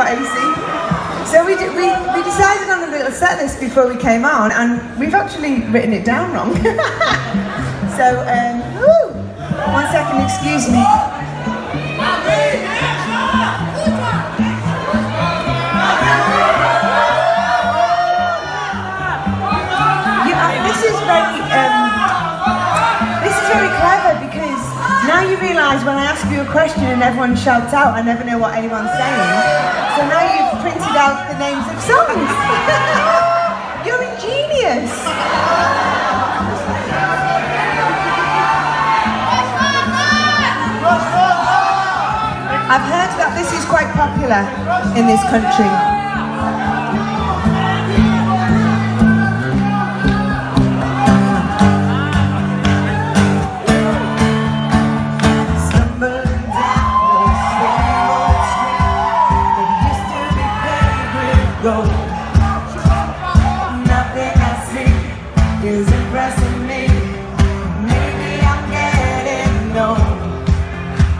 about ABC. So we decided on a little set list before we came on, and we've actually written it down wrong. So, woo, one second, excuse me. This is very clever, because now you realise when I ask you a question and everyone shouts out, I never know what anyone's saying. So now you've printed out the names of songs. You're ingenious. I've heard that this is quite popular in this country. Nothing I see is impressing me. Maybe I'm getting old.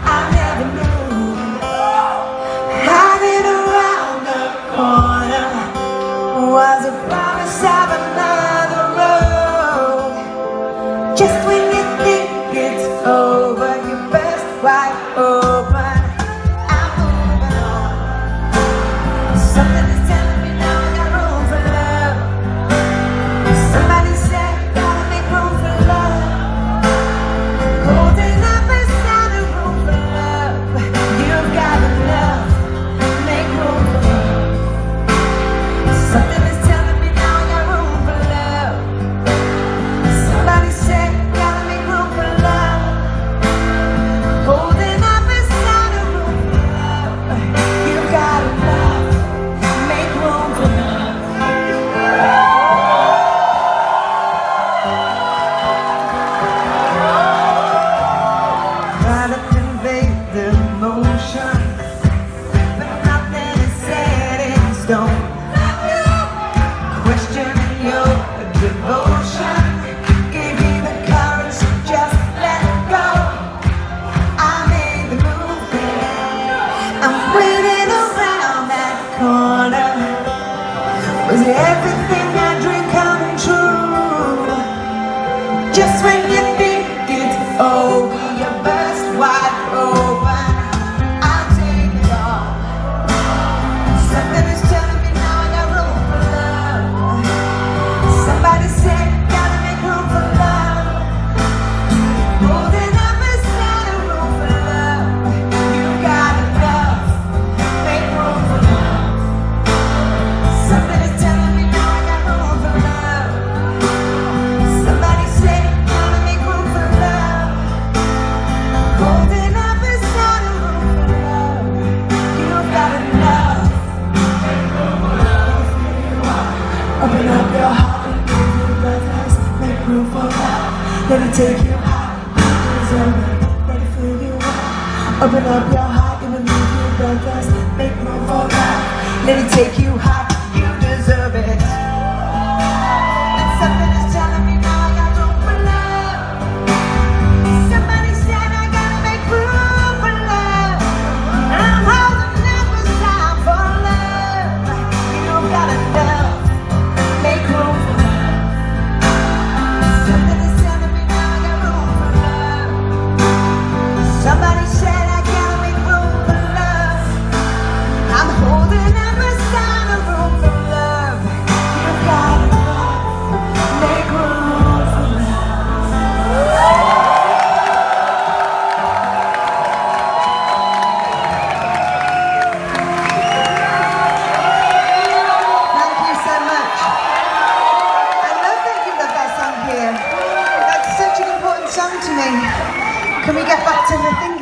I never knew hiding around the corner was a promise of another road. Just when you think it's over, you burst wide open. Just when you think it's over, you burst wide open. I'll take it all. Something is telling me now I got room for love. Somebody said gotta make room for love. Holding up is not a room for love. You gotta love, make room for love. Something is telling me now I got room for love. Somebody said open up your heart, move your eyes, make room for love. Let it take you high, let it fill you up. Open up your heart, and move your eyes, make room for love. Let it take you high, you deserve it. And something is telling me now I got room for love. Somebody said I gotta make room for love. And I'm holding up a sign for love. You gotta love. Can we get back to the thing?